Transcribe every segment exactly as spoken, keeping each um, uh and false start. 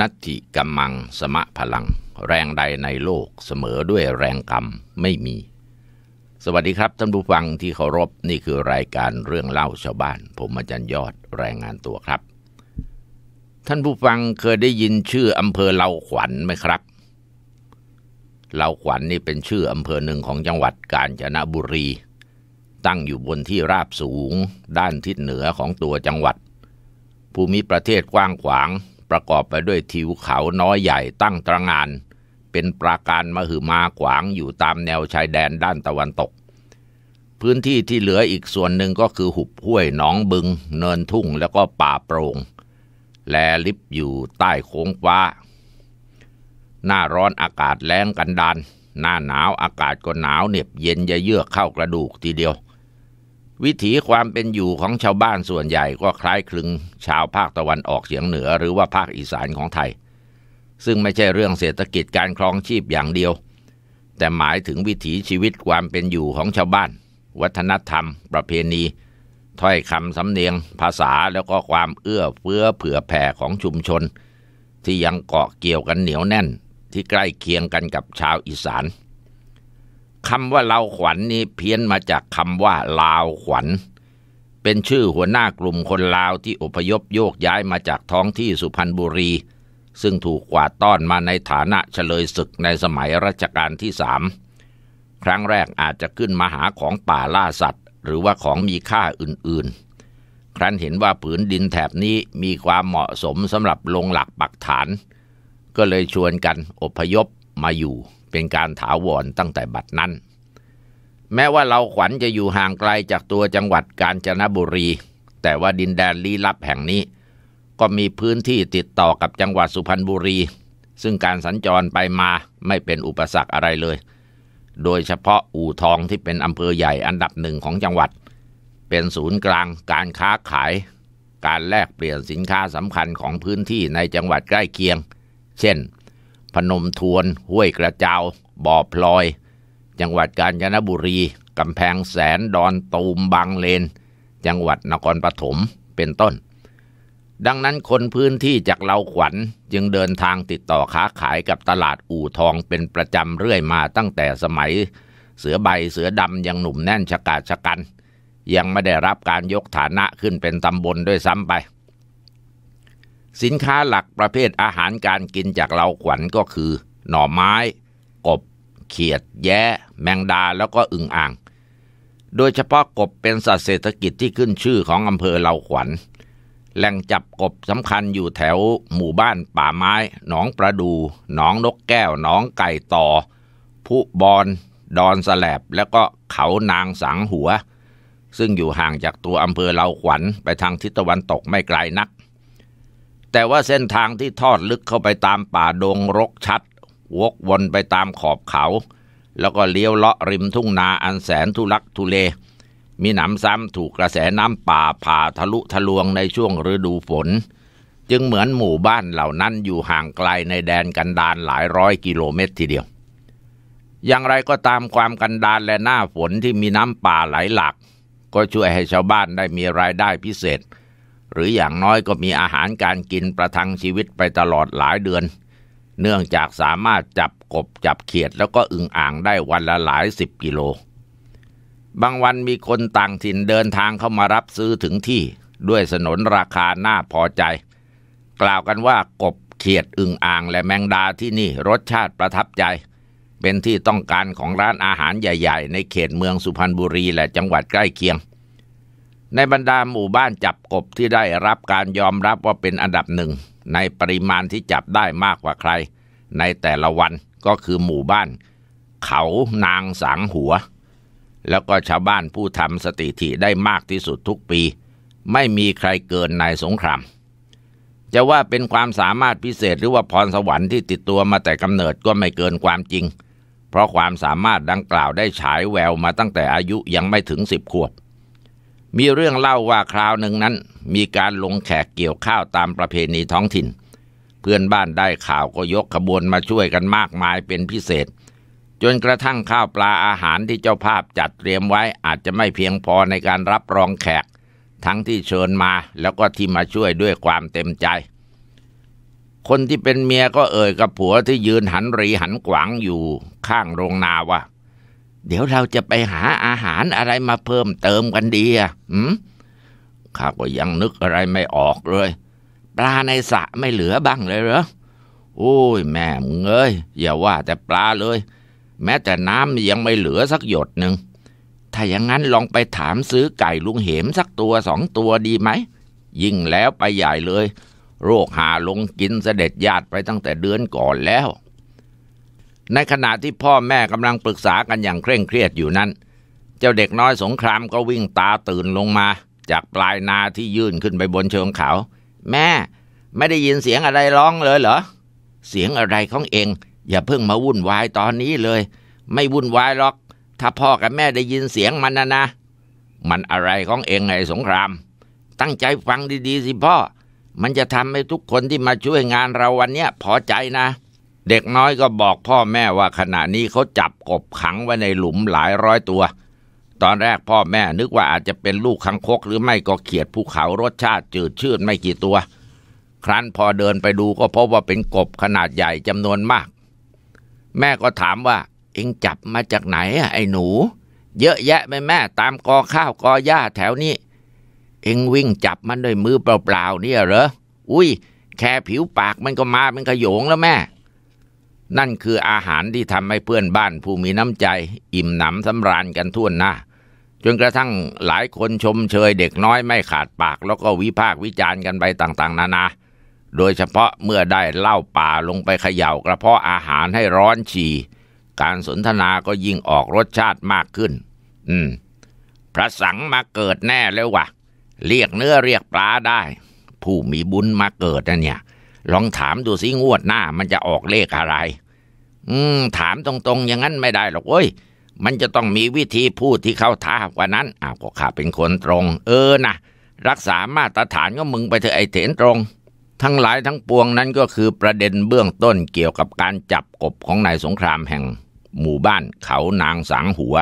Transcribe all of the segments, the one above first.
นัตถิกัมมังสมะพลังแรงใดในโลกเสมอด้วยแรงกรรมไม่มีสวัสดีครับท่านผู้ฟังที่เคารพนี่คือรายการเรื่องเล่าชาวบ้านผมอาจารย์ยอดรายงานตัวครับท่านผู้ฟังเคยได้ยินชื่ออำเภอเลาขวัญไหมครับเลาขวัญ นี่เป็นชื่ออำเภอหนึ่งของจังหวัดกาญจนบุรีตั้งอยู่บนที่ราบสูงด้านทิศเหนือของตัวจังหวัดภูมิประเทศกว้างขวางประกอบไปด้วยทิวเขาน้อยใหญ่ตั้งตระหง่านเป็นปราการมหึมาขวางอยู่ตามแนวชายแดนด้านตะวันตกพื้นที่ที่เหลืออีกส่วนหนึ่งก็คือหุบห้วยหนองบึงเนินทุ่งแล้วก็ป่าโปร่งแลลิบอยู่ใต้โค้งฟ้าหน้าร้อนอากาศแล้งกันดารหน้าหนาวอากาศก็หนาวเหน็บเย็นยะเยือกเข้ากระดูกทีเดียววิถีความเป็นอยู่ของชาวบ้านส่วนใหญ่ก็คล้ายคลึงชาวภาคตะวันออกเฉียงเหนือหรือว่าภาคอีสานของไทยซึ่งไม่ใช่เรื่องเศรษฐกิจการครองชีพอย่างเดียวแต่หมายถึงวิถีชีวิตความเป็นอยู่ของชาวบ้านวัฒนธรรมประเพณีถ้อยคำสำเนียงภาษาแล้วก็ความเอื้อเฟื้อเผื่อแผ่ของชุมชนที่ยังเกาะเกี่ยวกันเหนียวแน่นที่ใกล้เคียงกันกับชาวอีสานคำว่าเลาขวัญ นี้เพี้ยนมาจากคำว่าลาวขวัญเป็นชื่อหัวหน้ากลุ่มคนลาวที่อพยพโยกย้ายมาจากท้องที่สุพรรณบุรีซึ่งถูกกวาดต้อนมาในฐานะเฉลยศึกในสมัยรัชกาลที่สามครั้งแรกอาจจะขึ้นมาหาของป่าล่าสัตว์หรือว่าของมีค่าอื่นๆครั้นเห็นว่าผืนดินแถบนี้มีความเหมาะสมสำหรับลงหลักปักฐานก็เลยชวนกันอพยพมาอยู่เป็นการถาวรตั้งแต่บัดนั้นแม้ว่าเลาขวัญจะอยู่ห่างไกลจากตัวจังหวัดกาญจนบุรีแต่ว่าดินแดนลี้ลับแห่งนี้ก็มีพื้นที่ติดต่อกับจังหวัดสุพรรณบุรีซึ่งการสัญจรไปมาไม่เป็นอุปสรรคอะไรเลยโดยเฉพาะอู่ทองที่เป็นอำเภอใหญ่อันดับหนึ่งของจังหวัดเป็นศูนย์กลางการค้าขายการแลกเปลี่ยนสินค้าสำคัญของพื้นที่ในจังหวัดใกล้เคียงเช่นพนมทวนห้วยกระเจ้าบ่อพลอยจังหวัดกาญจนบุรีกำแพงแสนดอนตูมบางเลนจังหวัดนครปฐมเป็นต้นดังนั้นคนพื้นที่จากเลาขวัญจึงเดินทางติดต่อค้าขายกับตลาดอู่ทองเป็นประจำเรื่อยมาตั้งแต่สมัยเสือใบเสือดำยังหนุ่มแน่นชะกาจชะกันยังไม่ได้รับการยกฐานะขึ้นเป็นตำบลด้วยซ้ำไปสินค้าหลักประเภทอาหารการกินจากเลาขวัญก็คือหน่อไม้กบเขียดแย้แมงดาแล้วก็อึ่งอ่างโดยเฉพาะกบเป็นสัตว์เศรษฐกิจที่ขึ้นชื่อของอำเภอเลาขวัญแหล่งจับกบสำคัญอยู่แถวหมู่บ้านป่าไม้หนองประดูหนองนกแก้วหนองไก่ต่อผู้บอนดอนสแลบแล้วก็เขานางสังหัวซึ่งอยู่ห่างจากตัวอำเภอเลาขวัญไปทางทิศตะวันตกไม่ไกลนักแต่ว่าเส้นทางที่ทอดลึกเข้าไปตามป่าดงรกชัดวกวนไปตามขอบเขาแล้วก็เลี้ยวเลาะริมทุ่งนาอันแสนทุลักทุเลมีหนำซ้ำถูกกระแสน้ำป่าผ่าทะลุทะลวงในช่วงฤดูฝนจึงเหมือนหมู่บ้านเหล่านั้นอยู่ห่างไกลในแดนกันดารหลายร้อยกิโลเมตรทีเดียวอย่างไรก็ตามความกันดารและหน้าฝนที่มีน้ำป่าไหลหลากก็ช่วยให้ชาวบ้านได้มีรายได้พิเศษหรืออย่างน้อยก็มีอาหารการกินประทังชีวิตไปตลอดหลายเดือนเนื่องจากสามารถจับกบจับเขียดแล้วก็อึ่งอ่างได้วันละหลายสิบกิโลบางวันมีคนต่างถิ่นเดินทางเข้ามารับซื้อถึงที่ด้วยสนนราคาน่าพอใจกล่าวกันว่ากบเขียดอึ่งอ่างและแมงดาที่นี่รสชาติประทับใจเป็นที่ต้องการของร้านอาหารใหญ่ๆในเขตเมืองสุพรรณบุรีและจังหวัดใกล้เคียงในบรรดาหมู่บ้านจับกบที่ได้รับการยอมรับว่าเป็นอันดับหนึ่งในปริมาณที่จับได้มากกว่าใครในแต่ละวันก็คือหมู่บ้านเขานางสังหัวแล้วก็ชาวบ้านผู้ทำสถิติได้มากที่สุดทุกปีไม่มีใครเกินนายสงครามจะว่าเป็นความสามารถพิเศษหรือว่าพรสวรรค์ที่ติดตัวมาแต่กำเนิดก็ไม่เกินความจริงเพราะความสามารถดังกล่าวได้ฉายแววมาตั้งแต่อายุยังไม่ถึงสิบขวบมีเรื่องเล่าว่าคราวหนึ่งนั้นมีการลงแขกเกี่ยวข้าวตามประเพณีท้องถิ่นเพื่อนบ้านได้ข่าวก็ยกขบวนมาช่วยกันมากมายเป็นพิเศษจนกระทั่งข้าวปลาอาหารที่เจ้าภาพจัดเตรียมไว้อาจจะไม่เพียงพอในการรับรองแขกทั้งที่เชิญมาแล้วก็ที่มาช่วยด้วยความเต็มใจ คนที่เป็นเมียก็เอ่ยกับผัวที่ยืนหันรีหันขวางอยู่ข้างโรงนาว่าเดี๋ยวเราจะไปหาอาหารอะไรมาเพิ่มเติมกันดีอ่ะหืมข้าก็ยังนึกอะไรไม่ออกเลยปลาในสระไม่เหลือบ้างเลยเหรอโอ้ยแม่มึงเอ้ยอย่าว่าแต่ปลาเลยแม้แต่น้ำยังไม่เหลือสักหยดหนึ่งถ้าอย่างนั้นลองไปถามซื้อไก่ลุงเหมสักตัวสองตัวดีไหมยิ่งแล้วไปใหญ่เลยโรคหาลงกินเสด็จญาติไปตั้งแต่เดือนก่อนแล้วในขณะที่พ่อแม่กำลังปรึกษากันอย่างเคร่งเครียดอยู่นั้นเจ้าเด็กน้อยสงครามก็วิ่งตาตื่นลงมาจากปลายนาที่ยื่นขึ้นไปบนเชิงเขาแม่ไม่ได้ยินเสียงอะไรร้องเลยเหรอเสียงอะไรของเองอย่าเพิ่งมาวุ่นวายตอนนี้เลยไม่วุ่นวายหรอกถ้าพ่อกับแม่ได้ยินเสียงมันนะนะมันอะไรของเองไอ้สงครามตั้งใจฟังดีๆสิพ่อมันจะทำให้ทุกคนที่มาช่วยงานเราวันนี้พอใจนะเด็กน้อยก็บอกพ่อแม่ว่าขณะนี้เขาจับกบขังไว้ในหลุมหลายร้อยตัวตอนแรกพ่อแม่นึกว่าอาจจะเป็นลูกคางคกหรือไม่ก็เขียดภูเขารสชาติจืดชืดไม่กี่ตัวครั้นพอเดินไปดูก็พบว่าเป็นกบขนาดใหญ่จำนวนมากแม่ก็ถามว่าเอ็งจับมาจากไหนอะไอ้หนูเยอะแยะไปแม่ตามกอข้าวกอหญ้าแถวนี้เอ็งวิ่งจับมันด้วยมือเปล่าๆเนี่ยเหรออุ้ยแค่ผิวปากมันก็มาเป็นขโยงแล้วแม่นั่นคืออาหารที่ทำให้เพื่อนบ้านผู้มีน้ำใจอิ่มหนำสำราญกันทั่วหน้าจนกระทั่งหลายคนชมเชยเด็กน้อยไม่ขาดปากแล้วก็วิพากษ์วิจารณ์กันไปต่างๆนานาโดยเฉพาะเมื่อได้เหล้าป่าลงไปเขย่ากระเพาะอาหารให้ร้อนฉี่การสนทนาก็ยิ่งออกรสชาติมากขึ้นอืมพระสังมาเกิดแน่แล้ววะเรียกเนื้อเรียกปลาได้ผู้มีบุญมาเกิดนะเนี่ยลองถามดูสิงวดหน้ามันจะออกเลขอะไรอืมถามตรงๆอย่างนั้นไม่ได้หรอกเว้ยมันจะต้องมีวิธีพูดที่เข้าท่ากว่านั้นอ้าวก็ข้าเป็นคนตรงเออนะรักษามาตรฐานก็มึงไปเถอะไอ้เถนตรงทั้งหลายทั้งปวงนั้นก็คือประเด็นเบื้องต้นเกี่ยวกับการจับกบของนายสงครามแห่งหมู่บ้านเขานางสังหัว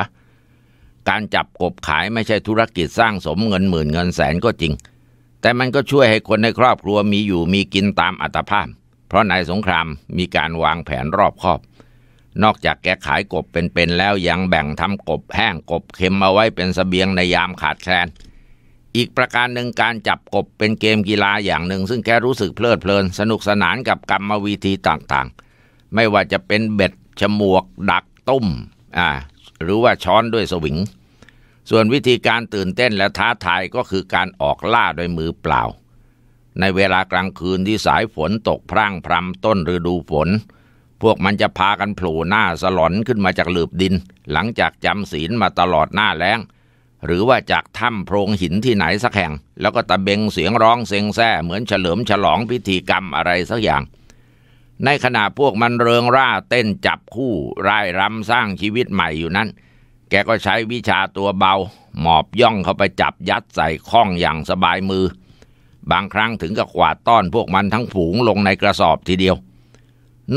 การจับกบขายไม่ใช่ธุรกิจสร้างสมเงินหมื่นเงินแสนก็จริงแต่มันก็ช่วยให้คนในครอบครัวมีอยู่มีกินตามอัตภาพเพราะนายสงครามมีการวางแผนรอบคอบนอกจากแกขายกบเป็นๆแล้วยังแบ่งทำกบแห้งกบเค็มมาไว้เป็นเสบียงในยามขาดแคลนอีกประการหนึ่งการจับกบเป็นเกมกีฬาอย่างหนึ่งซึ่งแกรู้สึกเพลิดเพลินสนุกสนานกับกรรมวิธีต่างๆไม่ว่าจะเป็นเบ็ดฉมวกดักต้มอ่าหรือว่าช้อนด้วยสวิงส่วนวิธีการตื่นเต้นและท้าทายก็คือการออกล่าด้วยมือเปล่าในเวลากลางคืนที่สายฝนตกพร่างพรำต้นฤดูฝนพวกมันจะพากันโผล่หน้าสลอนขึ้นมาจากหลืบดินหลังจากจำศีลมาตลอดหน้าแล้งหรือว่าจากถ้ำโพรงหินที่ไหนสักแห่งแล้วก็ตะเบงเสียงร้องเซ็งแซ่เหมือนเฉลิมฉลองพิธีกรรมอะไรสักอย่างในขณะพวกมันเริงร่าเต้นจับคู่ร่ายรำสร้างชีวิตใหม่อยู่นั้นแกก็ใช้วิชาตัวเบาหมอบย่องเข้าไปจับยัดใส่ข้องอย่างสบายมือบางครั้งถึงกับกวาดต้อนพวกมันทั้งฝูงลงในกระสอบทีเดียว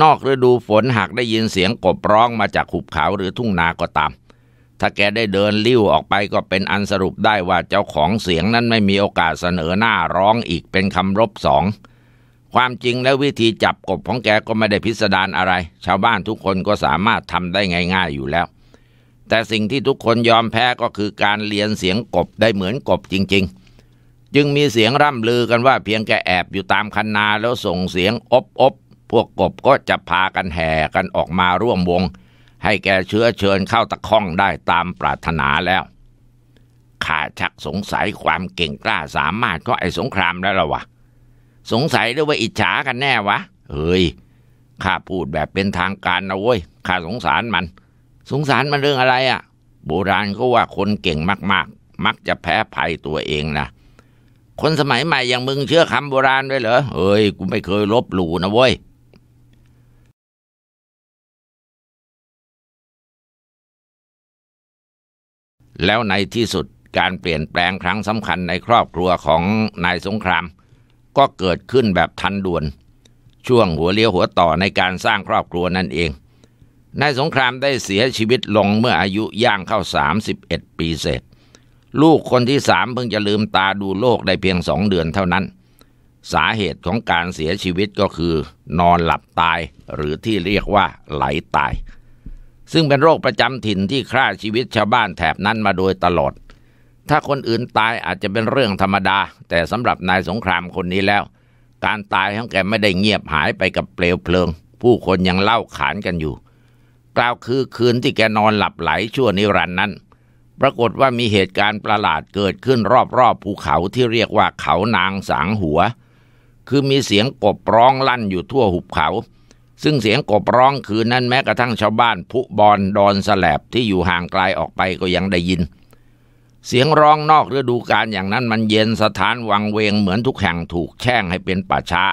นอกฤดูฝนหากได้ยินเสียงกบร้องมาจากหุบเขาหรือทุ่งนาก็ตามถ้าแกได้เดินลิ้วออกไปก็เป็นอันสรุปได้ว่าเจ้าของเสียงนั้นไม่มีโอกาสเสนอหน้าร้องอีกเป็นคำรบสองความจริงแล้ววิธีจับกบของแกก็ไม่ได้พิสดารอะไรชาวบ้านทุกคนก็สามารถทำได้ง่ายๆอยู่แล้วแต่สิ่งที่ทุกคนยอมแพ้ก็คือการเลียนเสียงกบได้เหมือนกบจริงๆจึงมีเสียงร่ำลือกันว่าเพียงแกแอบอยู่ตามคันนาแล้วส่งเสียงอบๆพวกกบก็จะพากันแห่กันออกมาร่วมวงให้แกเชื้อเชิญเข้าตะค่องได้ตามปรารถนาแล้วข้าชักสงสัยความเก่งกล้าสามารถก็ไอ้สงครามแล้วล่ะวะสงสัยด้วยว่าอิจฉากันแน่วะเฮ้ยข้าพูดแบบเป็นทางการนะเว้ยข้าสงสารมันสงสารมันเรื่องอะไรอ่ะโบราณเขาว่าคนเก่งมากๆ ม, มักจะแพ้ภัยตัวเองนะคนสมัยใหม่อย่างมึงเชื่อคำโบราณด้วยเหรอเฮ้ยกูไม่เคยลบหลู่นะเว้ยแล้วในที่สุดการเปลี่ยนแปลงครั้งสำคัญในครอบครัวของนายสงครามก็เกิดขึ้นแบบทันด่วนช่วงหัวเลี้ยวหัวต่อในการสร้างครอบครัวนั่นเองนายสงครามได้เสียชีวิตลงเมื่ออายุย่างเข้าสามสิบเอ็ดปีเศษลูกคนที่สามเพิ่งจะลืมตาดูโลกได้เพียงสองเดือนเท่านั้น สาเหตุของการเสียชีวิตก็คือนอนหลับตายหรือที่เรียกว่าไหลตายซึ่งเป็นโรคประจำถิ่นที่ฆ่าชีวิตชาวบ้านแถบนั้นมาโดยตลอดถ้าคนอื่นตายอาจจะเป็นเรื่องธรรมดาแต่สำหรับนายสงครามคนนี้แล้วการตายของแกไม่ได้เงียบหายไปกับเปลวเพลิงผู้คนยังเล่าขานกันอยู่กล่าวคือคืนที่แกนอนหลับไหลชั่วนิรันดร์นั้นปรากฏว่ามีเหตุการณ์ประหลาดเกิดขึ้นรอบๆภูเขาที่เรียกว่าเขานางสางหัวคือมีเสียงกบร้องลั่นอยู่ทั่วหุบเขาซึ่งเสียงกบร้องคืนนั้นแม้กระทั่งชาวบ้านพุบอนดอนสแลบที่อยู่ห่างไกลออกไปก็ยังได้ยินเสียงร้องนอกฤดูกาลอย่างนั้นมันเย็นสถานวังเวงเหมือนทุกแห่งถูกแช่งให้เป็นป่าช้า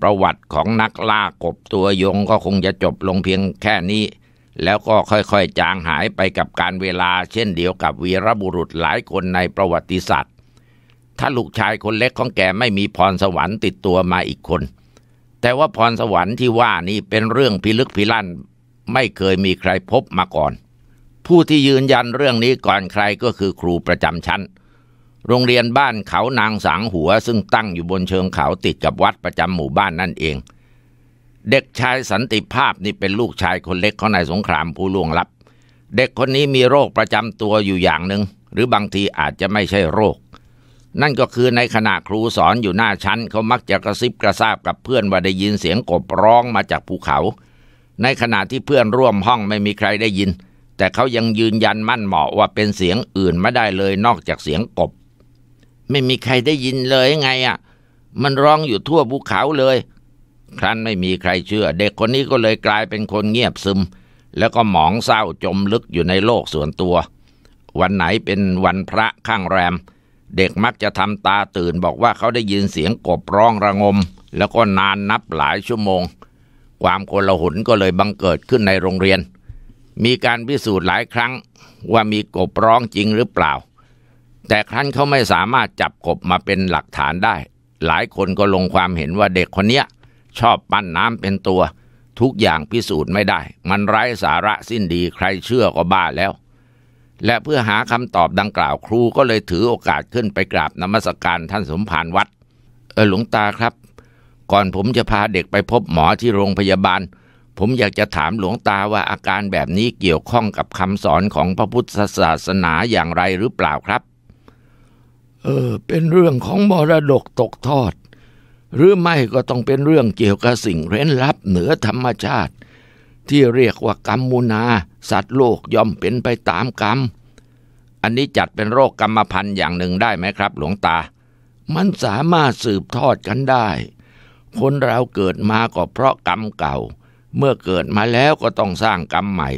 ประวัติของนักล่ากบตัวยงก็คงจะจบลงเพียงแค่นี้แล้วก็ค่อยๆจางหายไปกับการเวลาเช่นเดียวกับวีรบุรุษหลายคนในประวัติศาสตร์ถ้าลูกชายคนเล็กของแกไม่มีพรสวรรค์ติดตัวมาอีกคนแต่ว่าพรสวรรค์ที่ว่านี้เป็นเรื่องพิลึกพิลั่นไม่เคยมีใครพบมาก่อนผู้ที่ยืนยันเรื่องนี้ก่อนใครก็คือครูประจำชั้นโรงเรียนบ้านเขานางสางหัวซึ่งตั้งอยู่บนเชิงเขาติดกับวัดประจำหมู่บ้านนั่นเองเด็กชายสันติภาพนี่เป็นลูกชายคนเล็กของนายสงครามผู้ล่วงลับเด็กคนนี้มีโรคประจำตัวอยู่อย่างหนึ่งหรือบางทีอาจจะไม่ใช่โรคนั่นก็คือในขณะครูสอนอยู่หน้าชั้นเขามักจะกระซิบกระซาบกับเพื่อนว่าได้ยินเสียงกบร้องมาจากภูเขาในขณะที่เพื่อนร่วมห้องไม่มีใครได้ยินแต่เขายังยืนยันมั่นเหมาะว่าเป็นเสียงอื่นไม่ได้เลยนอกจากเสียงกบไม่มีใครได้ยินเลยไงอ่ะมันร้องอยู่ทั่วภูเขาเลยครั้นไม่มีใครเชื่อเด็กคนนี้ก็เลยกลายเป็นคนเงียบซึมแล้วก็หมองเศร้าจมลึกอยู่ในโลกส่วนตัววันไหนเป็นวันพระข้างแรมเด็กมักจะทำตาตื่นบอกว่าเขาได้ยินเสียงกบร้องระงมแล้วก็นานนับหลายชั่วโมงความโกลาหลก็เลยบังเกิดขึ้นในโรงเรียนมีการพิสูจน์หลายครั้งว่ามีกบร้องจริงหรือเปล่าแต่ครั้นเขาไม่สามารถจับกบมาเป็นหลักฐานได้หลายคนก็ลงความเห็นว่าเด็กคนนี้ชอบปั้นน้ำเป็นตัวทุกอย่างพิสูจน์ไม่ได้มันไร้สาระสิ้นดีใครเชื่อก็บ้าแล้วและเพื่อหาคำตอบดังกล่าวครูก็เลยถือโอกาสขึ้นไปกราบนมัสการท่านสมภารวัดเออหลวงตาครับก่อนผมจะพาเด็กไปพบหมอที่โรงพยาบาลผมอยากจะถามหลวงตาว่าอาการแบบนี้เกี่ยวข้องกับคำสอนของพระพุทธศาสนาอย่างไรหรือเปล่าครับเออเป็นเรื่องของมรดกตกทอดหรือไม่ก็ต้องเป็นเรื่องเกี่ยวกับสิ่งเร้นลับเหนือธรรมชาติที่เรียกว่ากรรมุนาสัตว์โลกย่อมเป็นไปตามกรรมอันนี้จัดเป็นโรคกรรมพันธุ์อย่างหนึ่งได้ไหมครับหลวงตามันสามารถสืบทอดกันได้คนเราเกิดมาก็เพราะกรรมเก่าเมื่อเกิดมาแล้วก็ต้องสร้างกรรมใหม่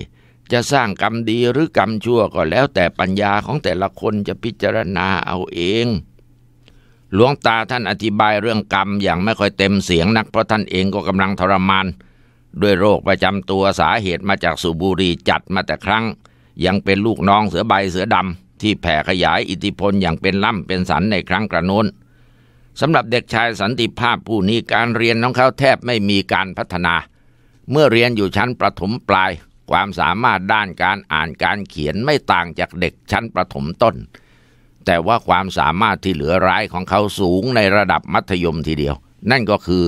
จะสร้างกรรมดีหรือกรรมชั่วก็แล้วแต่ปัญญาของแต่ละคนจะพิจารณาเอาเองหลวงตาท่านอธิบายเรื่องกรรมอย่างไม่ค่อยเต็มเสียงนักเพราะท่านเองก็กำลังทรมานด้วยโรคประจำตัวสาเหตุมาจากสูบบุหรี่จัดมาแต่ครั้งยังเป็นลูกน้องเสือใบเสือดำที่แผ่ขยายอิทธิพลอย่างเป็นล่ำเป็นสันในครั้งกระโน้นสำหรับเด็กชายสันติภาพผู้นี้การเรียนของเขาแทบไม่มีการพัฒนาเมื่อเรียนอยู่ชั้นประถมปลายความสามารถด้านการอ่านการเขียนไม่ต่างจากเด็กชั้นประถมต้นแต่ว่าความสามารถที่เหลือร้ายของเขาสูงในระดับมัธยมทีเดียวนั่นก็คือ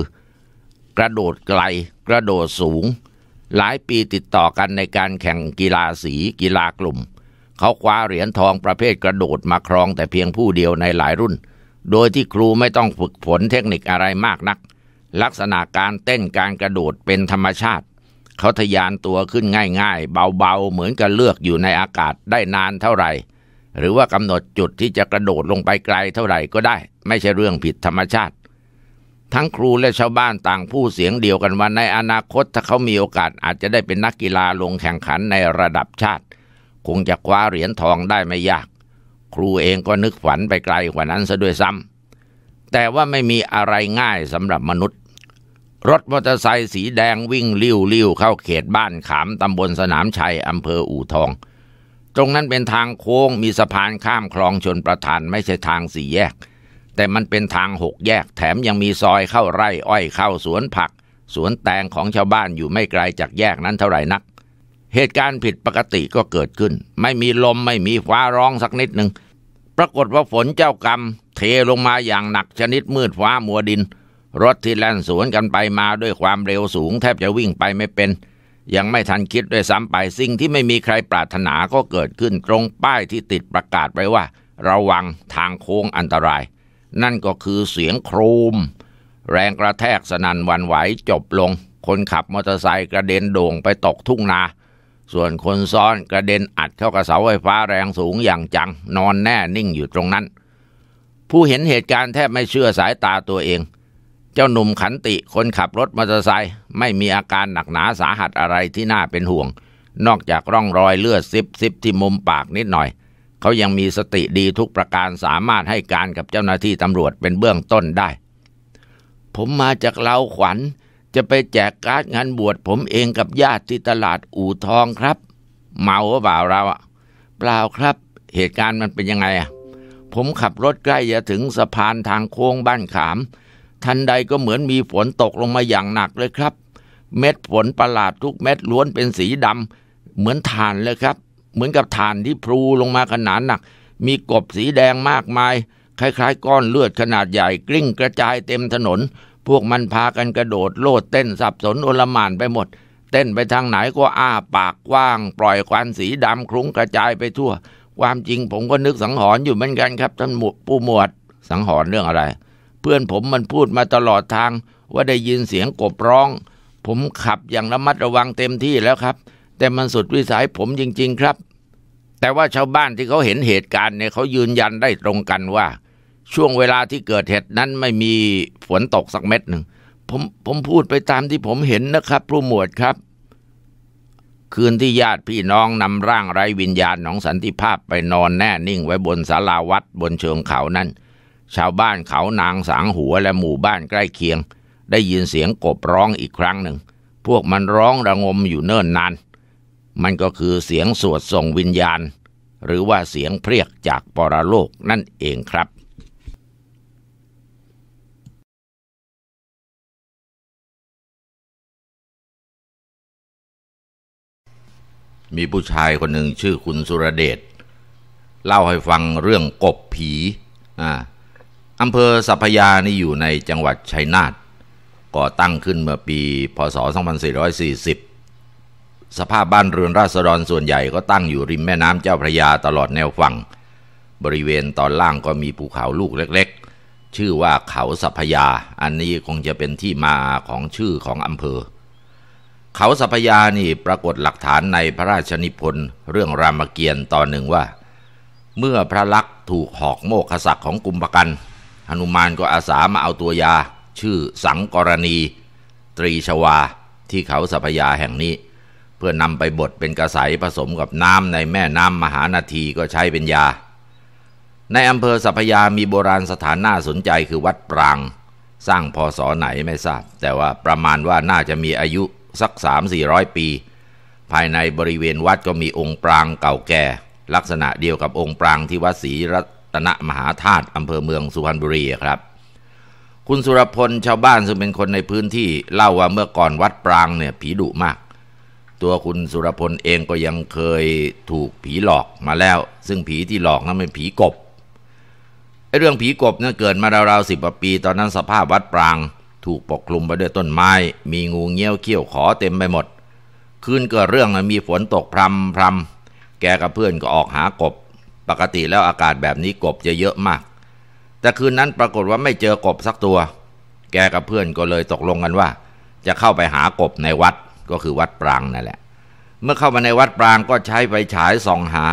กระโดดไกลกระโดดสูงหลายปีติดต่อกันในการแข่งกีฬาสีกีฬากลุ่มเขาคว้าเหรียญทองประเภทกระโดดมาครองแต่เพียงผู้เดียวในหลายรุ่นโดยที่ครูไม่ต้องฝึกฝนเทคนิคอะไรมากนักลักษณะการเต้นการกระโดดเป็นธรรมชาติเขาทะยานตัวขึ้นง่ายๆเบาๆเหมือนกับเลือกอยู่ในอากาศได้นานเท่าไหร่หรือว่ากำหนดจุดที่จะกระโดดลงไปไกลเท่าไหร่ก็ได้ไม่ใช่เรื่องผิดธรรมชาติทั้งครูและชาวบ้านต่างพูดเสียงเดียวกันว่าในอนาคตถ้าเขามีโอกาสอาจจะได้เป็นนักกีฬาลงแข่งขันในระดับชาติคงจะคว้าเหรียญทองได้ไม่ยากครูเองก็นึกฝันไปไกลกว่านั้นซะด้วยซ้ำแต่ว่าไม่มีอะไรง่ายสำหรับมนุษย์รถมอเตอร์ไซค์สีแดงวิ่งลิ่วลิ่วเข้าเขตบ้านขามตำบลสนามชัยอำเภออู่ทองตรงนั้นเป็นทางโค้งมีสะพานข้ามคลองชลประทานไม่ใช่ทางสี่แยกแต่มันเป็นทางหกแยกแถมยังมีซอยเข้าไร่อ้อยเข้าสวนผักสวนแตงของชาวบ้านอยู่ไม่ไกลจากแยกนั้นเท่าไหร่นักเหตุการณ์ผิดปกติก็เกิดขึ้นไม่มีลมไม่มีฟ้าร้องสักนิดหนึ่งปรากฏว่าฝนเจ้ากรรม เทลงมาอย่างหนักชนิดมืดฟ้ามัวดินรถที่แล่นสวนกันไปมาด้วยความเร็วสูงแทบจะวิ่งไปไม่เป็นยังไม่ทันคิดด้วยซ้ำไปสิ่งที่ไม่มีใครปรารถนาก็เกิดขึ้นตรงป้ายที่ติดประกาศไว้ว่าระวังทางโค้งอันตรายนั่นก็คือเสียงโครมแรงกระแทกสนั่นหวั่นไหวจบลงคนขับมอเตอร์ไซค์กระเด็นโด่งไปตกทุ่งนาส่วนคนซ้อนกระเด็นอัดเข้ากับเสาไฟฟ้าแรงสูงอย่างจังนอนแน่นิ่งอยู่ตรงนั้นผู้เห็นเหตุการณ์แทบไม่เชื่อสายตาตัวเองเจ้าหนุ่มขันติคนขับรถมอเตอร์ไซค์ไม่มีอาการหนักหนาสาหัสอะไรที่น่าเป็นห่วงนอกจากร่องรอยเลือดซิบซิบที่มุมปากนิดหน่อยเขายังมีสติดีทุกประการสามารถให้การกับเจ้าหน้าที่ตำรวจเป็นเบื้องต้นได้ผมมาจากเลาขวัญจะไปแจกการ์ดงานบวชผมเองกับญาติที่ตลาดอู่ทองครับเมาหรือเปล่าเราอ่ะเปล่าครับเหตุการณ์มันเป็นยังไงอ่ะผมขับรถใกล้จะถึงสะพานทางโค้งบ้านขามทันใดก็เหมือนมีฝนตกลงมาอย่างหนักเลยครับเม็ดฝนประหลาดทุกเม็ดล้วนเป็นสีดำเหมือนถ่านเลยครับเหมือนกับถ่านที่พลูลงมาขนาดหนักมีกบสีแดงมากมายคล้ายๆก้อนเลือดขนาดใหญ่กลิ้งกระจายเต็มถนนพวกมันพากันกระโดดโลดเต้นสับสนโอลหม่านไปหมดเต้นไปทางไหนก็อ้าปากกว้างปล่อยควันสีดำคลุ้งกระจายไปทั่วความจริงผมก็นึกสังหรณ์อยู่เหมือนกันครับท่านผู้หมวดสังหรณ์เรื่องอะไรเพื่อนผมมันพูดมาตลอดทางว่าได้ยินเสียงกบร้องผมขับอย่างระมัดระวังเต็มที่แล้วครับแต่มันสุดวิสัยผมจริงๆครับแต่ว่าชาวบ้านที่เขาเห็นเหตุการณ์เนี่ยเขายืนยันได้ตรงกันว่าช่วงเวลาที่เกิดเหตุนั้นไม่มีฝนตกสักเม็ดหนึ่งผมผมพูดไปตามที่ผมเห็นนะครับผู้หมวดครับคืนที่ญาติพี่น้องนำร่างไร้วิญญาณของสันติภาพไปนอนแน่นิ่งไว้บนศาลาวัดบนเชิงเขานั้นชาวบ้านเขานางสางหัวและหมู่บ้านใกล้เคียงได้ยินเสียงกบร้องอีกครั้งหนึ่งพวกมันร้องระงมอยู่เนิ่นนานมันก็คือเสียงสวดส่งวิญญาณหรือว่าเสียงเพรียกจากปรโลกนั่นเองครับมีผู้ชายคนหนึ่งชื่อคุณสุรเดชเล่าให้ฟังเรื่องกบผีอ่าอำเภอสัพพยานี่อยู่ในจังหวัดชัยนาทก่อตั้งขึ้นเมื่อปีพ.ศ.สองพันสี่ร้อยสี่สิบสภาพบ้านเรือนราษฎรส่วนใหญ่ก็ตั้งอยู่ริมแม่น้ำเจ้าพระยาตลอดแนวฝั่งบริเวณตอนล่างก็มีภูเขาลูกเล็กๆชื่อว่าเขาสัพพยาอันนี้คงจะเป็นที่มาของชื่อของอำเภอเขาสัพยานี่ปรากฏหลักฐานในพระราชนิพนธ์เรื่องรามเกียรติ์ตอนหนึ่งว่าเมื่อพระลักษณ์ถูกหอกโมฆะศักดิ์ของกุมภกันหนุมานก็อาสามาเอาตัวยาชื่อสังกรณีตรีชวาที่เขาสัพยาแห่งนี้เพื่อนำไปบดเป็นกระสายผสมกับน้ำในแม่น้ำมหานาทีก็ใช้เป็นยาในอำเภอสัพยามีโบราณสถานน่าสนใจคือวัดปรางสร้างพ.ศ.ไหนไม่ทราบแต่ว่าประมาณว่าน่าจะมีอายุสัก สามถึงสี่ร้อย ปีภายในบริเวณวัดก็มีองค์ปรางเก่าแก่ลักษณะเดียวกับองค์ปรางที่วัดศรีรัตนมหาธาตุอำเภอเมืองสุพรรณบุรีครับคุณสุรพลชาวบ้านซึ่งเป็นคนในพื้นที่เล่าว่าเมื่อก่อนวัดปรางเนี่ยผีดุมากตัวคุณสุรพลเองก็ยังเคยถูกผีหลอกมาแล้วซึ่งผีที่หลอกนั้นเป็นผีกบไอ้เรื่องผีกบเนี่ยเกิดมาราวๆสิบกว่าปีตอนนั้นสภาพวัดปรางถูกปกคลุมไปด้วยต้นไม้มีงูเงี้ยวเขี้ยวขอเต็มไปหมดคืนเกิดเรื่องมีฝนตกพรำพรำแกกับเพื่อนก็ออกหากบปกติแล้วอากาศแบบนี้กบจะเยอะมากแต่คืนนั้นปรากฏว่าไม่เจอกบสักตัวแกกับเพื่อนก็เลยตกลงกันว่าจะเข้าไปหากบในวัดก็คือวัดปรางนั่นแหละเมื่อเข้ามาในวัดปรางก็ใช้ไฟฉายส่องหา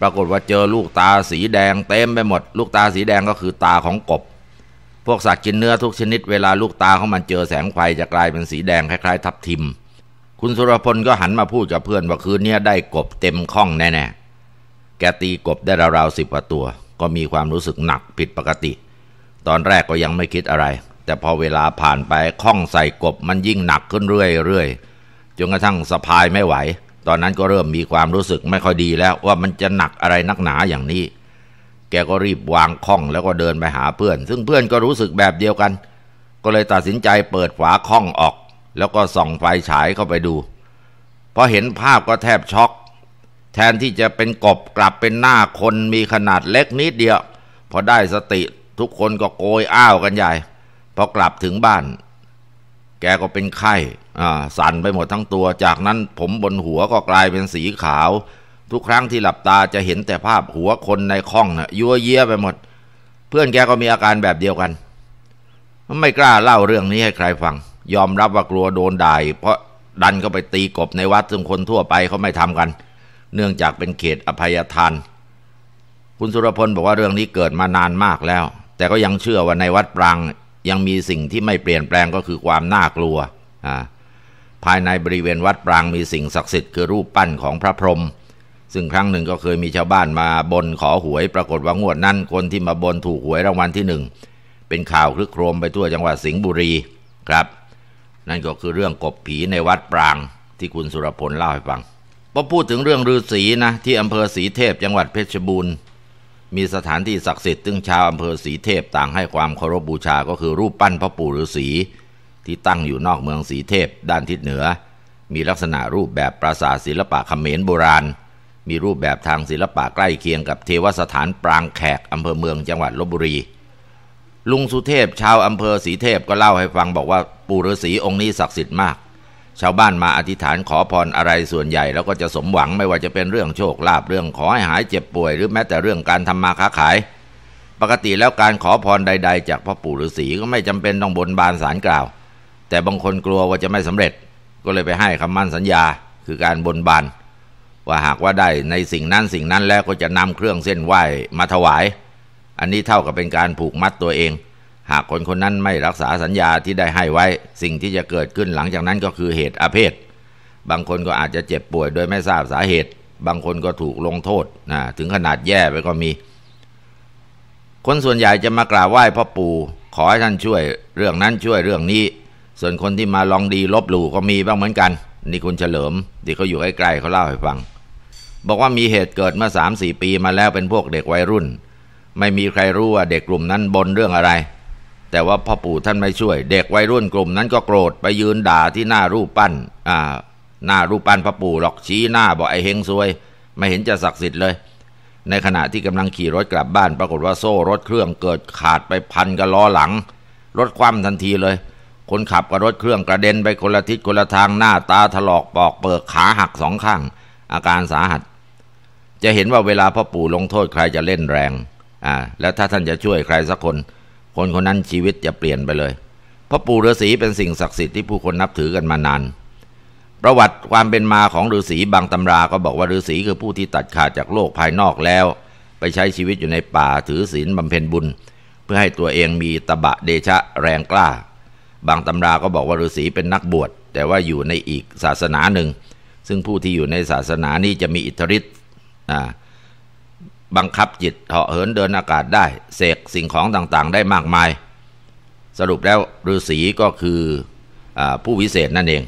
ปรากฏว่าเจอลูกตาสีแดงเต็มไปหมดลูกตาสีแดงก็คือตาของกบพวกสัตว์กินเนื้อทุกชนิดเวลาลูกตาของมันเจอแสงไฟจะกลายเป็นสีแดงคล้ายๆทับทิมคุณสุรพลก็หันมาพูดกับเพื่อนว่าคืนนี้ได้กบเต็มข้องแน่ๆแกตีกบได้ราวๆสิบกว่าตัวก็มีความรู้สึกหนักผิดปกติตอนแรกก็ยังไม่คิดอะไรแต่พอเวลาผ่านไปข้องใส่กบมันยิ่งหนักขึ้นเรื่อยๆจนกระทั่งสะพายไม่ไหวตอนนั้นก็เริ่มมีความรู้สึกไม่ค่อยดีแล้วว่ามันจะหนักอะไรนักหนาอย่างนี้แกก็รีบวางข้องแล้วก็เดินไปหาเพื่อนซึ่งเพื่อนก็รู้สึกแบบเดียวกันก็เลยตัดสินใจเปิดฝาข้องออกแล้วก็ส่องไฟฉายเข้าไปดูพอเห็นภาพก็แทบช็อกแทนที่จะเป็นกบกลับเป็นหน้าคนมีขนาดเล็กนิดเดียว พอได้สติทุกคนก็โกยอ้าวกันใหญ่พอกลับถึงบ้านแกก็เป็นไข้สั่นไปหมดทั้งตัวจากนั้นผมบนหัวก็กลายเป็นสีขาวทุกครั้งที่หลับตาจะเห็นแต่ภาพหัวคนในคลองน่ะยั่วเยี้ยไปหมดเพื่อนแกก็มีอาการแบบเดียวกันไม่กล้าเล่าเรื่องนี้ให้ใครฟังยอมรับว่ากลัวโดนด่าเพราะดันเข้าไปตีกบในวัดซึ่งคนทั่วไปเขาไม่ทำกันเนื่องจากเป็นเขตอภัยทานคุณสุรพลบอกว่าเรื่องนี้เกิดมานานมากแล้วแต่ก็ยังเชื่อว่าในวัดปรางยังมีสิ่งที่ไม่เปลี่ยนแปลงก็คือความน่ากลัวภายในบริเวณวัดปรางมีสิ่งศักดิ์สิทธิ์คือรูปปั้นของพระพรหมซึ่งครั้งหนึ่งก็เคยมีชาวบ้านมาบนขอหวยปรากฏว่างวดนั้นคนที่มาบนถูกหวยรางวัลที่หนึ่งเป็นข่าวครึกโครมไปทั่วจังหวัดสิงห์บุรีครับนั่นก็คือเรื่องกบผีในวัดปรางที่คุณสุรพลเล่าให้ฟังพอพูดถึงเรื่องฤาษีนะที่อำเภอศรีเทพจังหวัดเพชรบูรณ์มีสถานที่ศักดิ์สิทธิ์ซึ่งชาวอำเภอศรีเทพต่างให้ความเคารพบูชาก็คือรูปปั้นพระปู่ฤาษีที่ตั้งอยู่นอกเมืองศรีเทพด้านทิศเหนือมีลักษณะรูปแบบปราสาทศิลปะเขมรโบราณมีรูปแบบทางศิลปะใกล้เคียงกับเทวสถานปรางแขกอำเภอเมืองจังหวัดลพบุรีลุงสุเทพชาวอำเภอศรีเทพก็เล่าให้ฟังบอกว่าปู่ฤาษีองค์นี้ศักดิ์สิทธิ์มากชาวบ้านมาอธิษฐานขอพรอะไรส่วนใหญ่แล้วก็จะสมหวังไม่ว่าจะเป็นเรื่องโชคลาภเรื่องขอให้หายเจ็บป่วยหรือแม้แต่เรื่องการทำมาค้าขายปกติแล้วการขอพรใดๆจากพ่อปู่ฤาษีก็ไม่จำเป็นต้องบนบานสารกล่าวแต่บางคนกลัวว่าจะไม่สำเร็จก็เลยไปให้คำมั่นสัญญาคือการบนบานว่าหากว่าได้ในสิ่งนั้นสิ่งนั้นแล้วก็จะนำเครื่องเส้นไหว้มาถวายอันนี้เท่ากับเป็นการผูกมัดตัวเองหากคนคนนั้นไม่รักษาสัญญาที่ได้ให้ไว้สิ่งที่จะเกิดขึ้นหลังจากนั้นก็คือเหตุอาเพศบางคนก็อาจจะเจ็บป่วยโดยไม่ทราบสาเหตุบางคนก็ถูกลงโทษนะถึงขนาดแย่ไปก็มีคนส่วนใหญ่จะมากราบไหว้พ่อปู่ขอให้ท่านช่วยเรื่องนั้นช่วยเรื่องนี้ส่วนคนที่มาลองดีลบหลู่ก็มีบ้างเหมือนกันนี่คุณเฉลิมที่เขาอยู่ใกล้ๆเขาเล่าให้ฟังบอกว่ามีเหตุเกิดเมื่อ สามสี่ ปีมาแล้วเป็นพวกเด็กวัยรุ่นไม่มีใครรู้ว่าเด็กกลุ่มนั้นบนเรื่องอะไรแต่ว่าพ่อปู่ท่านไม่ช่วยเด็กวัยรุ่นกลุ่มนั้นก็โกรธไปยืนด่าที่หน้ารูปปั้นอ่าหน้ารูปปั้นพ่อปู่หรอกชี้หน้าบอกไอ้เฮงซวยไม่เห็นจะศักดิ์สิทธิ์เลยในขณะที่กำลังขี่รถกลับบ้านปรากฏว่าโซ่รถเครื่องเกิดขาดไปพันกับล้อหลังรถคว่ำทันทีเลยคนขับกับรถเครื่องกระเด็นไปคนละทิศคนละทางหน้าตาถลอกปอกเปิกขาหักสองข้างอาการสาหัสจะเห็นว่าเวลาพ่อปู่ลงโทษใครจะเล่นแรงอ่าแล้วถ้าท่านจะช่วยใครสักคนคนคนนั้นชีวิตจะเปลี่ยนไปเลยพ่อปู่ฤาษีเป็นสิ่งศักดิ์สิทธิ์ที่ผู้คนนับถือกันมานานประวัติความเป็นมาของฤาษีบางตำราก็บอกว่าฤาษีคือผู้ที่ตัดขาดจากโลกภายนอกแล้วไปใช้ชีวิตอยู่ในป่าถือศีลบำเพ็ญบุญเพื่อให้ตัวเองมีตบะเดชะแรงกล้าบางตำราก็บอกว่าฤาษีเป็นนักบวชแต่ว่าอยู่ในอีกศาสนาหนึ่งซึ่งผู้ที่อยู่ในศาสนานี้จะมีอิทธิฤทธิ์บังคับจิตเหาะเหินเดินอากาศได้เสกสิ่งของต่างๆได้มากมายสรุปแล้วฤาษีก็คือผู้วิเศษนั่นเอง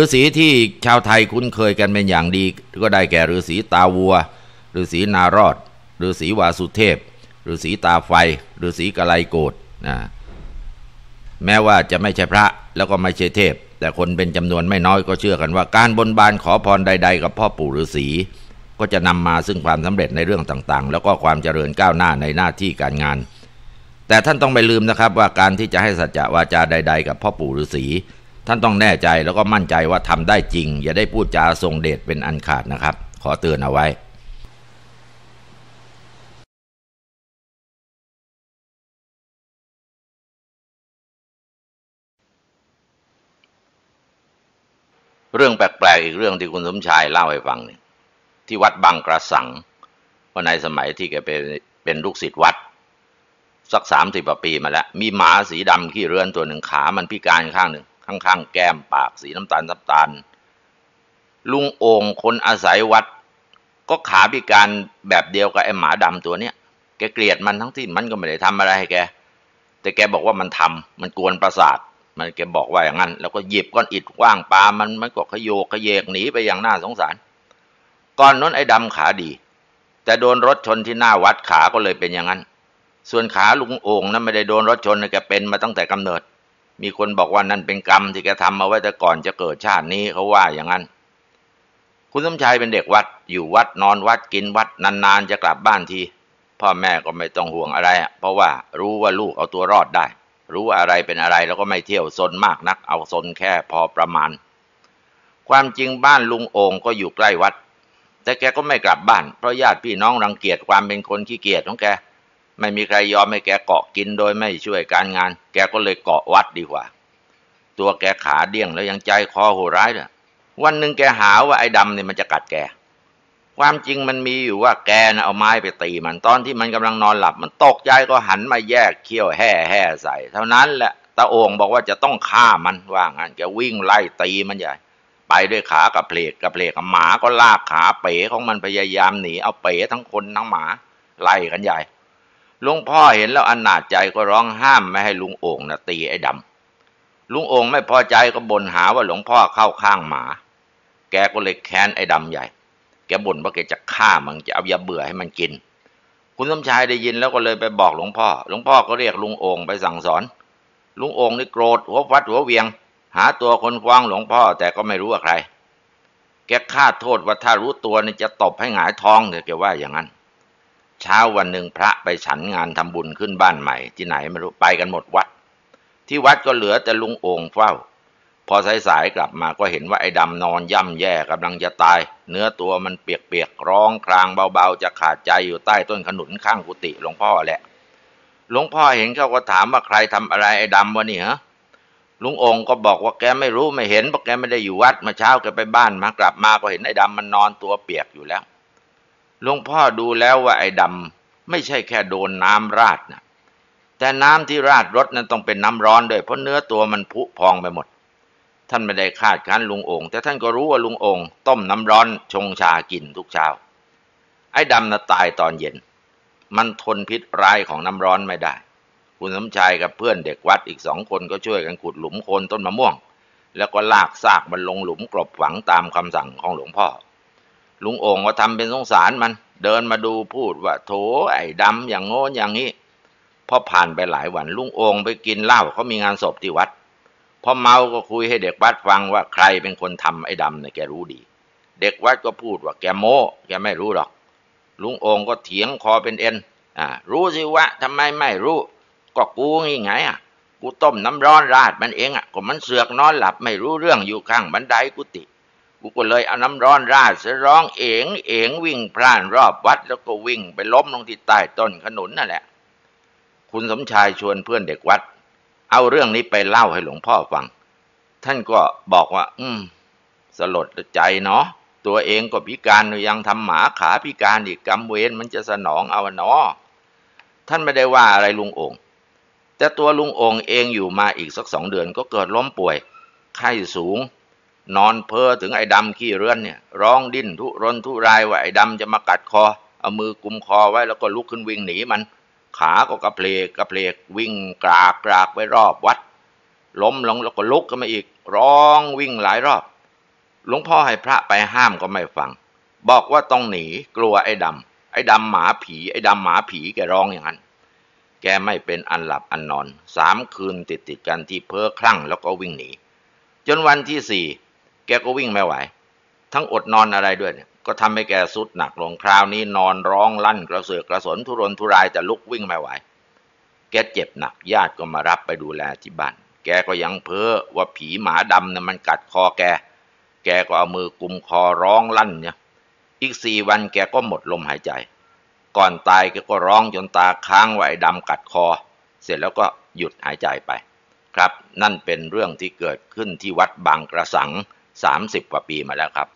ฤาษีที่ชาวไทยคุ้นเคยกันเป็นอย่างดีก็ได้แก่ฤาษีตาวัวฤาษีนารอดฤาษีวาสุเทพฤาษีตาไฟฤาษีกะไลโกฏแม้ว่าจะไม่ใช่พระแล้วก็ไม่ใช่เทพแต่คนเป็นจำนวนไม่น้อยก็เชื่อกันว่าการบนบานขอพรใดๆกับพ่อปู่ฤาษีก็จะนำมาซึ่งความสำเร็จในเรื่องต่างๆแล้วก็ความเจริญก้าวหน้าในหน้าที่การงานแต่ท่านต้องไม่ลืมนะครับว่าการที่จะให้สัจจะวาจาใดๆกับพ่อปู่ฤาษีท่านต้องแน่ใจแล้วก็มั่นใจว่าทำได้จริงอย่าได้พูดจาทรงเดชเป็นอันขาดนะครับขอเตือนเอาไว้เรื่องแปลกๆอีกเรื่องที่คุณสมชายเล่าให้ฟังเนี่ยที่วัดบางกระสังว่าในสมัยที่แกเป็นเป็นลูกศิษย์วัดสักสามสิบปีมาแล้วมีหมาสีดำขี้เรือนตัวหนึ่งขามันพิการข้างหนึ่งข้างๆแก้มปากสีน้ำตาลน้ำตาลลุงโอ่งคนอาศัยวัดก็ขาพิการแบบเดียวกับไอหมาดำตัวเนี้ยแกเกลียดมันทั้งที่มันก็ไม่ได้ทำอะไรให้แกแต่แกบอกว่ามันทำมันกวนประสาทมันแกบอกว่าอย่างนั้นแล้วก็หยิบก้อนอิฐว่างปามันมันก็ขยโยกขยเยกหนีไปอย่างน่าสงสารก่อนนั้นไอ้ดำขาดีแต่โดนรถชนที่หน้าวัดขาก็เลยเป็นอย่างนั้นส่วนขาลุงโอ่งนั้นไม่ได้โดนรถชนแกเป็นมาตั้งแต่กำเนิดมีคนบอกว่านั่นเป็นกรรมที่แกทำมาไว้แต่ก่อนจะเกิดชาตินี้เขาว่าอย่างนั้นคุณสมชายเป็นเด็กวัดอยู่วัดนอนวัดกินวัดนานๆจะกลับบ้านทีพ พ่อแม่ก็ไม่ต้องห่วงอะไรเพราะว่ารู้ว่าลูกเอาตัวรอดได้รู้อะไรเป็นอะไรแล้วก็ไม่เที่ยวซนมากนักเอาซนแค่พอประมาณความจริงบ้านลุงโอ่งก็อยู่ใกล้วัดแต่แกก็ไม่กลับบ้านเพราะญาติพี่น้องรังเกียจความเป็นคนขี้เกียจของแกไม่มีใครยอมให้แกเกาะกินโดยไม่ช่วยการงานแกก็เลยเกาะวัดดีกว่าตัวแกขาเดี้ยงแล้วยังใจคอโหดร้ายเลยวันหนึ่งแกหาว่าไอ้ดำเนี่ยมันจะกัดแกความจริงมันมีอยู่ว่าแกนะเอาไม้ไปตีมันตอนที่มันกำลังนอนหลับมันตกใจก็หันมาแยกเขี้ยวแห่แห่ใส่เท่านั้นแหละตาโอ่งบอกว่าจะต้องฆ่ามันว่างั้นแกวิ่งไล่ตีมันใหญ่ไปด้วยขากระเพลกกระเพลกหมาก็ลากขาเป๋ของมันพยายามหนีเอาเป๋ทั้งคนทั้งหมาไล่กันใหญ่ลุงพ่อเห็นแล้วอนาจใจก็ร้องห้ามไม่ให้ลุงโอ่งนะตีไอ้ดำลุงโอ่งไม่พอใจก็บ่นหาว่าหลวงพ่อเข้าข้างหมาแกก็เลยแค้นไอ้ดำใหญ่แกบ่นว่าแกจะฆ่ามันจะเอายาเบื่อให้มันกินคุณสมชายได้ยินแล้วก็เลยไปบอกหลวงพ่อหลวงพ่อก็เรียกลุงโอ่งไปสั่งสอนลุงโอ่งนี่โกรธหัวฟัดหัวเวียงหาตัวคนคว้างหลวงพ่อแต่ก็ไม่รู้ว่าใครแกคาดโทษว่าถ้ารู้ตัวนี่จะตบให้หงายท้องเถอะแกว่าอย่างนั้นเช้าวันหนึ่งพระไปฉันงานทำบุญขึ้นบ้านใหม่ที่ไหนไม่รู้ไปกันหมดวัดที่วัดก็เหลือแต่ลุงโอ่งเฝ้าพอสายๆกลับมาก็เห็นว่าไอ้ดำนอนย่ำแย่กำลังจะตายเนื้อตัวมันเปียกๆร้องครางเบาๆจะขาดใจอยู่ใต้ต้นขนุนข้างกุฏิหลวงพ่อแหละหลวงพ่อเห็นเขาก็ถามว่าใครทำอะไรไอ้ดำวะนี่ฮะลุงองค์ก็บอกว่าแกไม่รู้ไม่เห็นเพราะแกไม่ได้อยู่วัดมาเช้าแกไปบ้านมากลับมาก็เห็นไอ้ดำมันนอนตัวเปียกอยู่แล้วหลวงพ่อดูแล้วว่าไอ้ดำไม่ใช่แค่โดนน้ำราดนะแต่น้ำที่ราดรถนั้นต้องเป็นน้ำร้อนด้วยเพราะเนื้อตัวมันผุพองไปหมดท่านไม่ได้คาดคั้นลุงโอ่งแต่ท่านก็รู้ว่าลุงโอ่งต้มน้ำร้อนชงชากินทุกเช้าไอ้ดำน่ะตายตอนเย็นมันทนพิษร้ายของน้ำร้อนไม่ได้คุณสมชายกับเพื่อนเด็กวัดอีกสองคนก็ช่วยกันขุดหลุมโคนต้นมะม่วงแล้วก็ลากซากมันลงหลุมกลบฝังตามคำสั่งของหลวงพ่อลุงโอ่งก็ทำเป็นสงสารมันเดินมาดูพูดว่าโถไอ้ดำอย่างโง่อย่างนี้พอผ่านไปหลายวันลุงโอ่งไปกินเหล้าเขามีงานศพที่วัดพอเมาก็คุยให้เด็กวัดฟังว่าใครเป็นคนทำไอ้ดำเนี่ยแกรู้ดีเด็กวัดก็พูดว่าแกโม้แกไม่รู้หรอกลุงโอ่งก็เถียงคอเป็นเอ็นอ่ารู้สิวะทำไมไม่รู้ก็กูงี้ไงอ่ะกูต้มน้ำร้อนราดมันเองอ่ะก็มันเสือกนอนหลับไม่รู้เรื่องอยู่ข้างบันไดกุฏิกูก็เลยเอาน้ำร้อนราดเสือร้องเอ๋งเอ๋งวิ่งพล่านรอบวัดแล้วก็วิ่งไปล้มลงที่ใต้ต้นขนุนนั่นแหละคุณสมชายชวนเพื่อนเด็กวัดเอาเรื่องนี้ไปเล่าให้หลวงพ่อฟังท่านก็บอกว่าอืมสลดใจเนาะตัวเองก็พิการยังทำหมาขาพิการอีกกรรมเวรมันจะสนองเอาเนาะท่านไม่ได้ว่าอะไรลุงโอ่งแต่ตัวลุงโอ่งเองอยู่มาอีกสักสองเดือนก็เกิดล้มป่วยไข้สูงนอนเพ้อถึงไอ้ดำขี้เรือนเนี่ยร้องดิ้นทุรนทุรายว่าไอ้ดำจะมากัดคอเอามือกุมคอไว้แล้วก็ลุกขึ้นวิ่งหนีมันขาก็กระเพลกกระเพลกวิ่งกรากกรากไปรอบวัดล้มลงแล้วก็ลุกขึ้นมาอีกร้องวิ่งหลายรอบหลวงพ่อให้พระไปห้ามก็ไม่ฟังบอกว่าต้องหนีกลัวไอ้ดำไอ้ดำหมาผีไอ้ดำหมาผีแกร้องอย่างนั้นแกไม่เป็นอันหลับอันนอนสามคืนติดติดกันที่เพ้อคลั่งแล้วก็วิ่งหนีจนวันที่สี่แกก็วิ่งไม่ไหวทั้งอดนอนอะไรด้วยเนี่ยก็ทำให้แกสุดหนักลงคราวนี้นอนร้องลั่นกระเสือกกระสนทุรนทุรายแต่ลุกวิ่งไม่ไหวแกเจ็บหนักญาติก็มารับไปดูแลที่บ้านแกก็ยังเพ้อว่าผีหมาดำนะมันกัดคอแกแกก็เอามือกุมคอร้องลั่นเนี่ยอีกสี่วันแกก็หมดลมหายใจก่อนตายแกก็ร้องจนตาค้างว่าไอ้ดำกัดคอเสร็จแล้วก็หยุดหายใจไปครับนั่นเป็นเรื่องที่เกิดขึ้นที่วัดบางกระสังสามสิบกว่าปีมาแล้วครับ